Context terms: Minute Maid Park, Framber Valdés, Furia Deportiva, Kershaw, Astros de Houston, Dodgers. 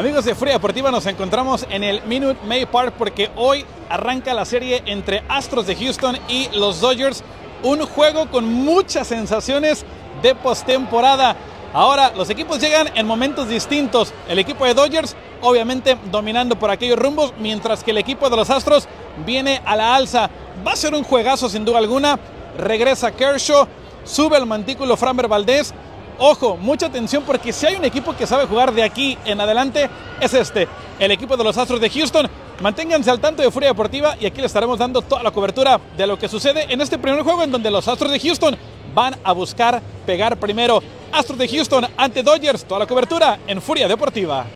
Amigos de Furia Deportiva, nos encontramos en el Minute Maid Park porque hoy arranca la serie entre Astros de Houston y los Dodgers. Un juego con muchas sensaciones de postemporada. Ahora, los equipos llegan en momentos distintos. El equipo de Dodgers, obviamente, dominando por aquellos rumbos, mientras que el equipo de los Astros viene a la alza. Va a ser un juegazo, sin duda alguna. Regresa Kershaw, sube al montículo Framber Valdés. Ojo, mucha atención, porque si hay un equipo que sabe jugar de aquí en adelante, es este, el equipo de los Astros de Houston. Manténganse al tanto de Furia Deportiva y aquí le estaremos dando toda la cobertura de lo que sucede en este primer juego, en donde los Astros de Houston van a buscar pegar primero. Astros de Houston ante Dodgers, toda la cobertura en Furia Deportiva.